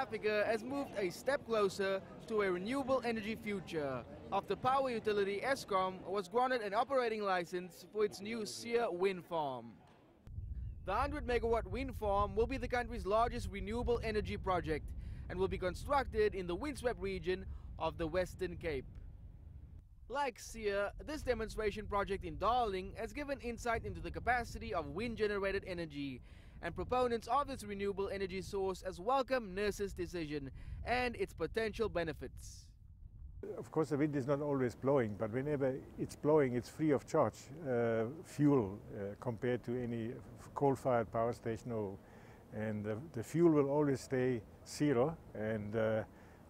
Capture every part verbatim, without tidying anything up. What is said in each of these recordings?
Africa has moved a step closer to a renewable energy future after power utility Eskom was granted an operating license for its new Sere wind farm. The one hundred megawatt wind farm will be the country's largest renewable energy project and will be constructed in the windswept region of the Western Cape. Like Sere, this demonstration project in Darling has given insight into the capacity of wind-generated energy, and proponents of this renewable energy source has welcomed NERSA's decision and its potential benefits. Of course, the wind is not always blowing, but whenever it's blowing, it's free of charge uh, fuel uh, compared to any coal-fired power station. Or, and the, the fuel will always stay zero, and uh,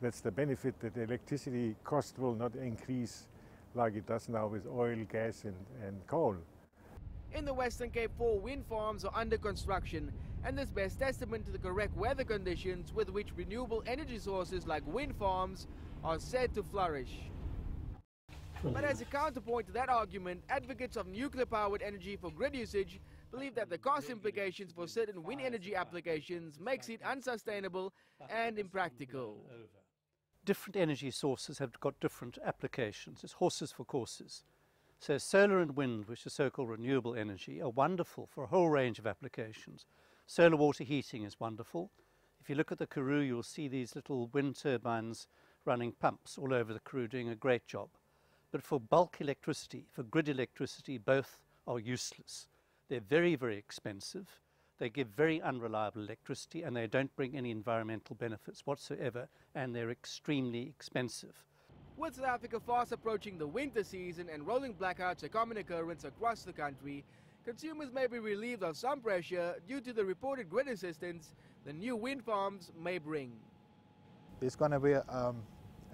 that's the benefit, that the electricity cost will not increase like it does now with oil, gas and, and coal. In the Western Cape, four wind farms are under construction, and this bears testament to the correct weather conditions with which renewable energy sources like wind farms are said to flourish. But as a counterpoint to that argument, advocates of nuclear-powered energy for grid usage believe that the cost implications for certain wind energy applications makes it unsustainable and impractical. Different energy sources have got different applications. It's horses for courses. So solar and wind, which are so-called renewable energy, are wonderful for a whole range of applications. Solar water heating is wonderful. If you look at the Karoo, you'll see these little wind turbines running pumps all over the Karoo doing a great job. But for bulk electricity, for grid electricity, both are useless. They're very, very expensive. They give very unreliable electricity, and they don't bring any environmental benefits whatsoever, and they're extremely expensive. With South Africa fast approaching the winter season and rolling blackouts a common occurrence across the country, consumers may be relieved of some pressure due to the reported grid assistance the new wind farms may bring. There's going to be, um,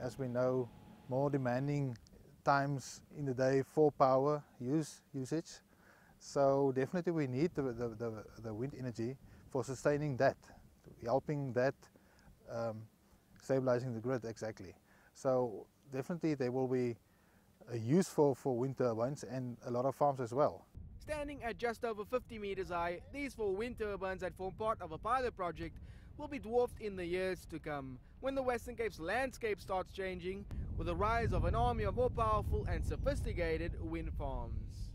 as we know, more demanding times in the day for power use usage. So definitely we need the, the, the, the wind energy for sustaining that, helping that, um, stabilizing the grid exactly. So definitely there will be a use for, for wind turbines and a lot of farms as well. Standing at just over fifty meters high, these four wind turbines that form part of a pilot project will be dwarfed in the years to come, when the Western Cape's landscape starts changing with the rise of an army of more powerful and sophisticated wind farms.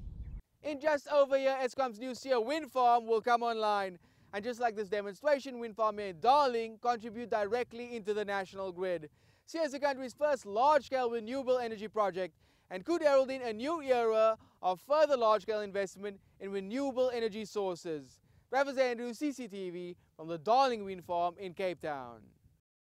In just over a year, Eskom's new Sere wind farm will come online, and just like this demonstration wind farm here in Darling, contribute directly into the national grid. Sere is the country's first large-scale renewable energy project and could herald in a new era of further large-scale investment in renewable energy sources. Travers Andrews, C C T V, from the Darling Wind Farm in Cape Town.